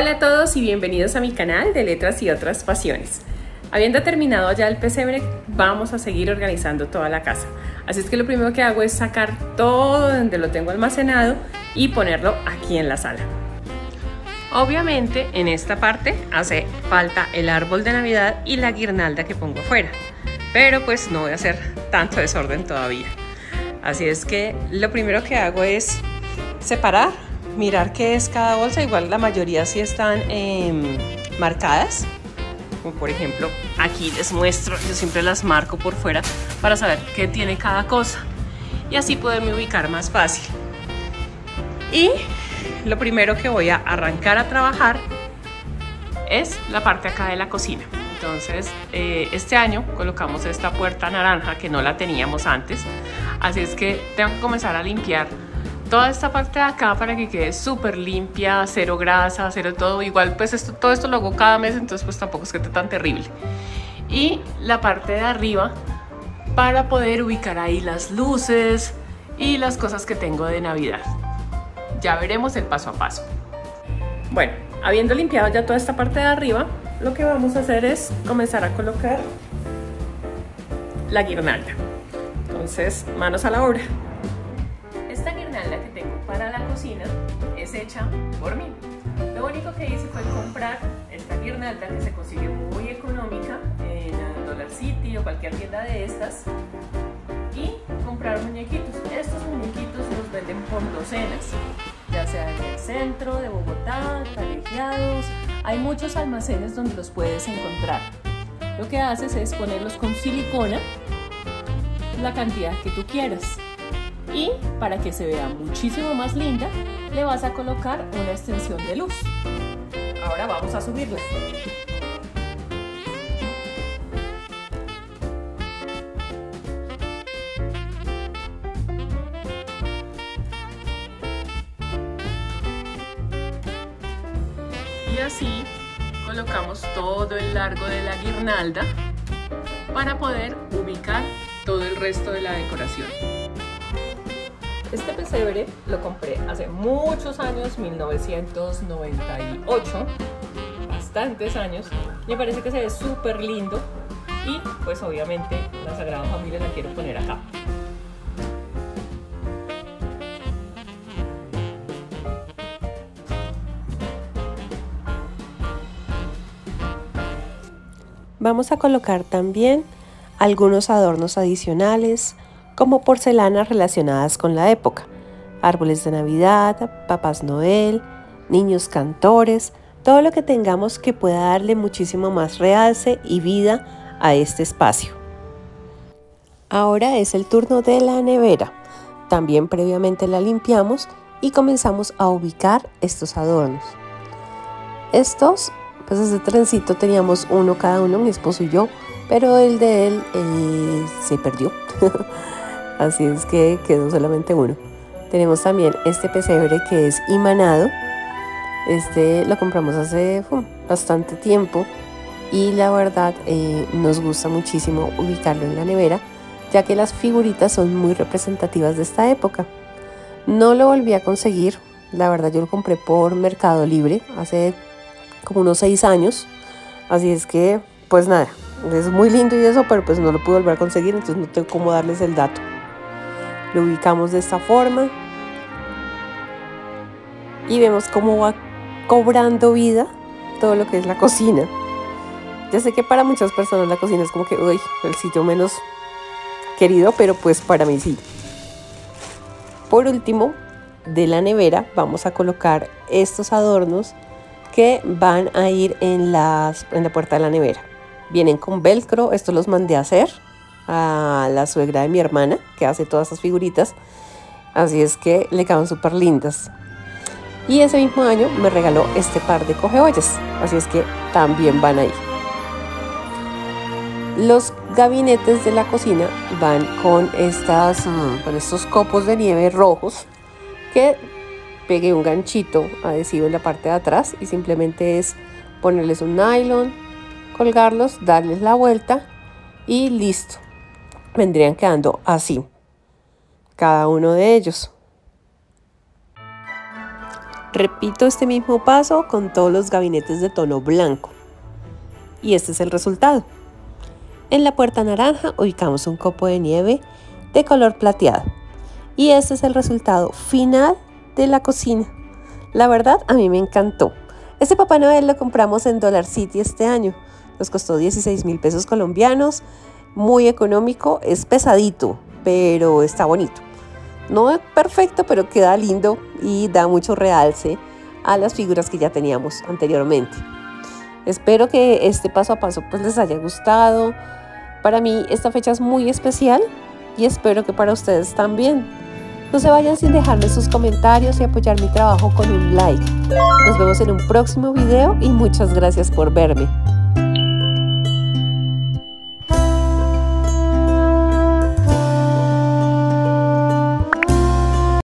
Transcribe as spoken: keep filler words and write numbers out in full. Hola a todos y bienvenidos a mi canal de Letras y Otras Pasiones. Habiendo terminado ya el pesebre, vamos a seguir organizando toda la casa. Así es que lo primero que hago es sacar todo donde lo tengo almacenado y ponerlo aquí en la sala. Obviamente en esta parte hace falta el árbol de Navidad y la guirnalda que pongo afuera, pero pues no voy a hacer tanto desorden todavía. Así es que lo primero que hago es separar, mirar qué es cada bolsa. Igual la mayoría sí están eh, marcadas, como por ejemplo aquí les muestro, yo siempre las marco por fuera para saber qué tiene cada cosa y así poderme ubicar más fácil. Y lo primero que voy a arrancar a trabajar es la parte acá de la cocina. Entonces eh, este año colocamos esta puerta naranja que no la teníamos antes, así es que tengo que comenzar a limpiar toda esta parte de acá para que quede súper limpia, cero grasa, cero todo. Igual pues esto, todo esto lo hago cada mes, entonces pues tampoco es que esté tan terrible. Y la parte de arriba para poder ubicar ahí las luces y las cosas que tengo de Navidad. Ya veremos el paso a paso. Bueno, habiendo limpiado ya toda esta parte de arriba, lo que vamos a hacer es comenzar a colocar la guirnalda. Entonces, manos a la obra. Esta guirnalda que tengo para la cocina es hecha por mí. Lo único que hice fue comprar esta guirnalda que se consigue muy económica en Dollar City o cualquier tienda de estas, y comprar muñequitos. Estos muñequitos los venden por docenas, ya sea en el centro de Bogotá, Colegiados. Hay muchos almacenes donde los puedes encontrar. Lo que haces es ponerlos con silicona, la cantidad que tú quieras, y para que se vea muchísimo más linda le vas a colocar una extensión de luz. Ahora vamos a subirla. Y así colocamos todo el largo de la guirnalda para poder ubicar todo el resto de la decoración. Este pesebre lo compré hace muchos años, mil novecientos noventa y ocho, bastantes años. Me parece que se ve súper lindo y pues obviamente la Sagrada Familia la quiero poner acá. Vamos a colocar también algunos adornos adicionales, como porcelanas relacionadas con la época, árboles de Navidad, Papás Noel, niños cantores, todo lo que tengamos que pueda darle muchísimo más realce y vida a este espacio. Ahora es el turno de la nevera. También previamente la limpiamos y comenzamos a ubicar estos adornos. Estos, pues ese trencito teníamos uno cada uno, mi esposo y yo, pero el de él eh, se perdió. Así es que quedó solamente uno. Tenemos también este pesebre que es imanado. Este lo compramos hace uh, bastante tiempo y la verdad eh, nos gusta muchísimo ubicarlo en la nevera, ya que las figuritas son muy representativas de esta época. No lo volví a conseguir, la verdad yo lo compré por Mercado Libre hace como unos seis años. Así es que pues nada, es muy lindo y eso, pero pues no lo pude volver a conseguir, entonces no tengo cómo darles el dato. Lo ubicamos de esta forma y vemos cómo va cobrando vida todo lo que es la cocina. Ya sé que para muchas personas la cocina es como que uy, el sitio menos querido, pero pues para mí sí. Por último, de la nevera vamos a colocar estos adornos que van a ir en, las, en la puerta de la nevera. Vienen con velcro, esto los mandé a hacer a la suegra de mi hermana, que hace todas esas figuritas. Así es que le quedan súper lindas. Y ese mismo año me regaló este par de cogeollas, así es que también van ahí. Los gabinetes de la cocina van con, estas, con estos copos de nieve rojos, que pegué un ganchito adhesivo en la parte de atrás y simplemente es ponerles un nylon, colgarlos, darles la vuelta y listo. Vendrían quedando así cada uno de ellos. Repito este mismo paso con todos los gabinetes de tono blanco. Y este es el resultado. En la puerta naranja ubicamos un copo de nieve de color plateado. Y este es el resultado final de la cocina. La verdad, a mí me encantó. Este Papá Noel lo compramos en Dollar City este año. Nos costó dieciséis mil pesos colombianos. Muy económico, es pesadito, pero está bonito. No es perfecto, pero queda lindo y da mucho realce a las figuras que ya teníamos anteriormente. Espero que este paso a paso pues les haya gustado. Para mí esta fecha es muy especial y espero que para ustedes también. No se vayan sin dejarme sus comentarios y apoyar mi trabajo con un like. Nos vemos en un próximo video y muchas gracias por verme.